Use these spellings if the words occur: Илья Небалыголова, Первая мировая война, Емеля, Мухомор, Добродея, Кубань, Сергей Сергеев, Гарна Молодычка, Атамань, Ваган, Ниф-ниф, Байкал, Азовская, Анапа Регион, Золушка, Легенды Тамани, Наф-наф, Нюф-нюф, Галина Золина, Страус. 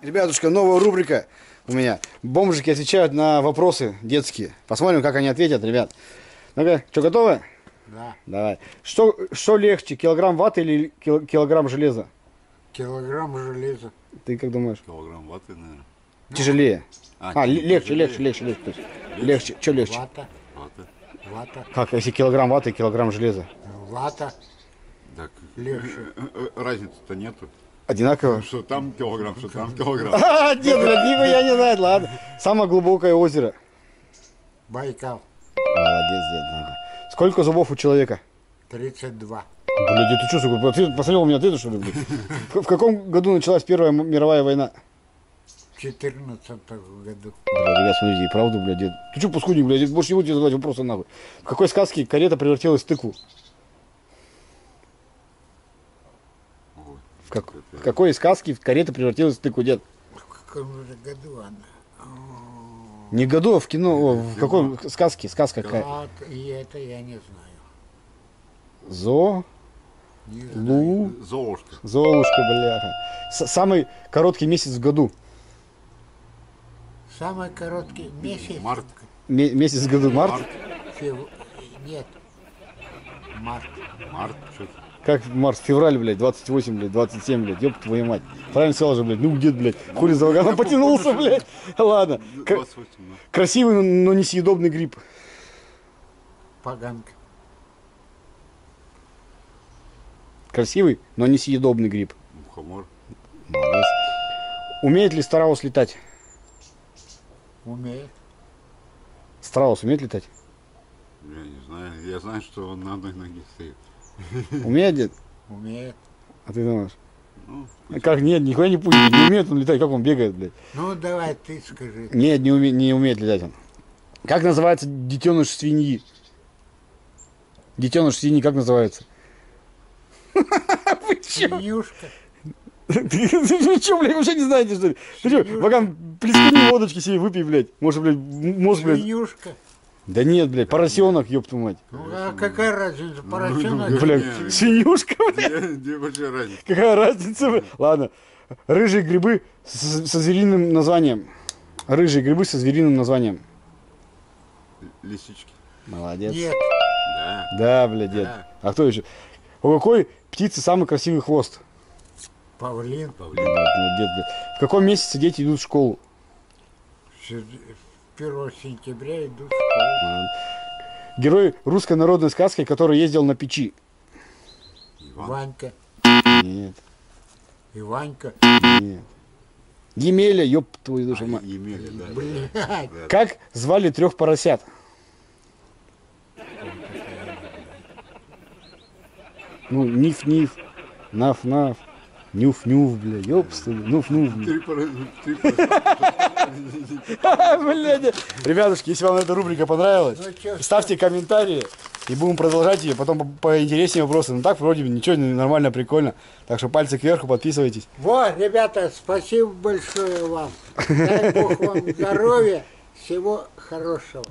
Ребятушка, новая рубрика у меня. Бомжики отвечают на вопросы детские. Посмотрим, как они ответят, ребят. Ну-ка, что, готовы? Да. Давай. Что легче, килограмм ваты или килограмм железа? Килограмм железа. Ты как думаешь? Килограмм ваты, наверное. Тяжелее. Легче. Что легче? Вата. Как, если килограмм ваты и килограмм железа? Вата. Так. Легче. Разницы-то нету. Одинаково? Что там килограмм, что там килограмм. А, нет, роднику я не знаю, ладно. Самое глубокое озеро. Байкал. Молодец, дед. Сколько зубов у человека? 32. Блин, ты что, сука, ты посмотрел у меня ответы, что ли, блин? В каком году началась Первая мировая война? В 14-м году. Блядь, ребят, смотрите, правду, блядь, дед. Ты что, паскудник, блядь, больше не будете задавать вопросы, нахуй. В какой сказке карета превратилась в тыкву? В какой из сказки карета превратилась в тыкву, дед? В каком же году она? Не году, а в кино. В какой сказке? Сказка какая? И это я не знаю. Золушка. Золушка, бляха. Самый короткий месяц в году. Самый короткий месяц? Март. Месяц в году март? Нет. Март, что-то. Как март, февраль, блядь, 28, блядь, 27, блядь, ёб твою мать. Правильно сказал же, блядь, ну где, блядь, хули за уганом потянулся, блядь. Ладно. 28, да. Красивый, но несъедобный гриб. Поганка. Красивый, но несъедобный гриб. Мухомор. Молодец. Умеет ли страус летать? Умеет. Страус умеет летать? Я не знаю, я знаю, что он на одной ноге стоит. Умеет, дед? Умеет. А ты думаешь? Ну, как нет, никуда не пустит. Не умеет он летать, как он бегает, блядь. Ну, давай ты скажи. Нет, не умеет летать он. Как называется детеныш свиньи? Детеныш свиньи как называется? Свинюшка. Ты что, блядь, вообще не знаете, что ли? Ты что, Ваган, плескани водочки себе выпей, блядь. Может, блядь, мозг, блядь. Свинюшка. Да нет, блядь, поросенок, ёб твою мать. А какая разница, поросенок? Блядь, свинюшка, блядь. Где большая разница? Какая разница, блядь? Ладно. Рыжие грибы со звериным названием. Рыжие грибы со звериным названием. Лисички. Молодец. Нет. Да, блядь, дед. А кто еще? У какой птицы самый красивый хвост? Павлин. Павлин. В каком месяце дети идут в школу? 1 сентября иду в школу. Герой русской народной сказки, который ездил на печи. Ванька. Нет. Иванька. Нет. Емеля, ёб твою душу мать. Емеля, да. Как звали 3 поросят? Ну, Ниф-ниф, Наф-наф. Нюф-нюф, бля, ёпсты, нюф-нюф. Ребятушки, если вам эта рубрика понравилась, ставьте комментарии и будем продолжать ее. Потом поинтереснее вопросы. Ну так вроде бы ничего, нормально, прикольно. Так что пальцы кверху, подписывайтесь. Вот, ребята, спасибо большое вам. Дай Бог вам здоровья, всего хорошего.